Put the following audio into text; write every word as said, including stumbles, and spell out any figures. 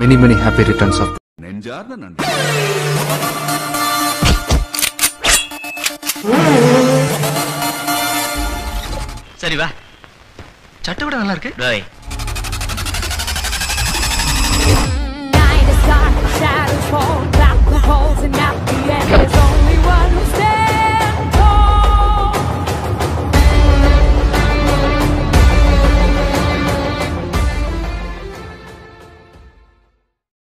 Many, many happy returns of the day.